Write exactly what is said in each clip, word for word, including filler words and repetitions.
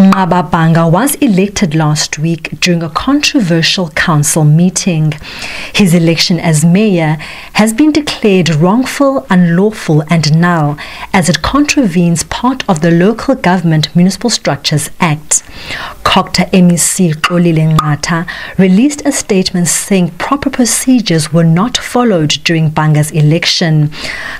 Nqaba Bhanga was elected last week during a controversial council meeting. His election as mayor has been declared wrongful, unlawful and null, as it contravenes part of the Local Government Municipal Structures Act. C O G T A M E C Xolile Nqatha released a statement saying proper procedures were not followed during Bhanga's election.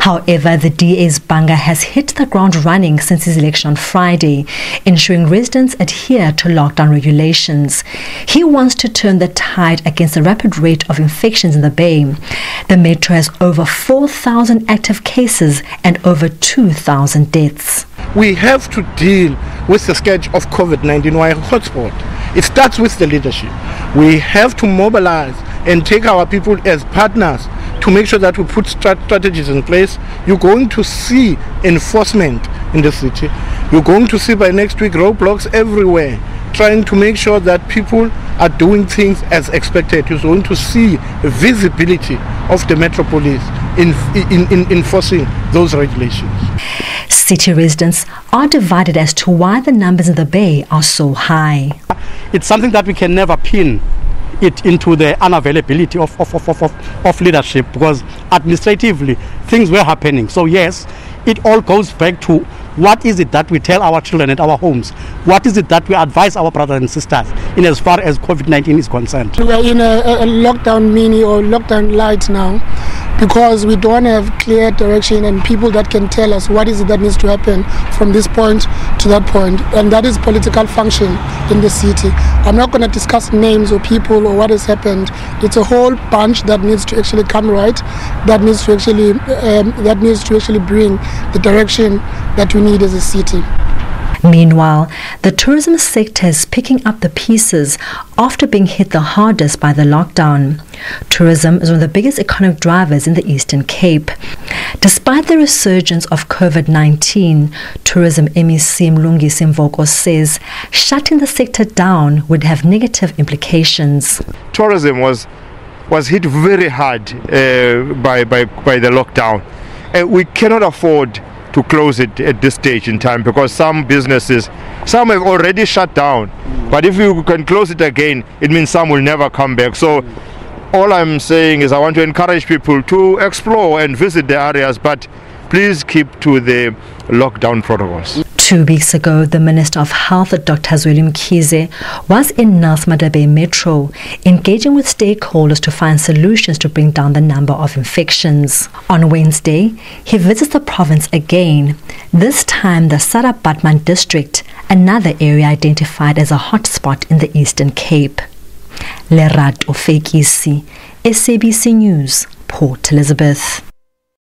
However, the D A's Bhanga has hit the ground running since his election on Friday, ensuring residents adhere to lockdown regulations. He wants to turn the tide against the rapid rate of infections in the Bay. The metro has over four thousand active cases and over two thousand deaths. We have to deal with the scourge of COVID nineteen while hotspot. It starts with the leadership. We have to mobilize and take our people as partners to make sure that we put strategies in place. You're going to see enforcement in the city. You're going to see by next week roadblocks everywhere, trying to make sure that people are doing things as expected. You're going to see visibility of the metropolis in, in, in enforcing those regulations. City residents are divided as to why the numbers in the Bay are so high. It's something that we can never pin it into the unavailability of, of, of, of, of leadership, because administratively things were happening. So yes, it all goes back to what is it that we tell our children at our homes? What is it that we advise our brothers and sisters in as far as COVID nineteen is concerned? We are in a, a lockdown mini or lockdown light now, because we don't have clear direction and people that can tell us what is it that needs to happen from this point to that point. And that is political function in the city. I'm not going to discuss names or people or what has happened. It's a whole bunch that needs to actually come right, that needs to actually, um, that needs to actually bring the direction that we need as a city. Meanwhile, the tourism sector is picking up the pieces after being hit the hardest by the lockdown. Tourism is one of the biggest economic drivers in the Eastern Cape. Despite the resurgence of COVID nineteen, Tourism M E C Lungi Simvoko says shutting the sector down would have negative implications. Tourism was, was hit very hard uh, by, by, by the lockdown. Uh, we cannot afford to close it at this stage in time, because some businesses, some have already shut down, but if you can close it again, it means some will never come back. So all I'm saying is I want to encourage people to explore and visit the areas, but please keep to the lockdown protocols. Two weeks ago, the Minister of Health, Doctor Zweli Mkhize, was in Nelson Mandela Bay Metro, engaging with stakeholders to find solutions to bring down the number of infections. On Wednesday, he visits the province again, this time the Sarabatman district, another area identified as a hotspot in the Eastern Cape. Lerato Fekisi, S A B C News, Port Elizabeth.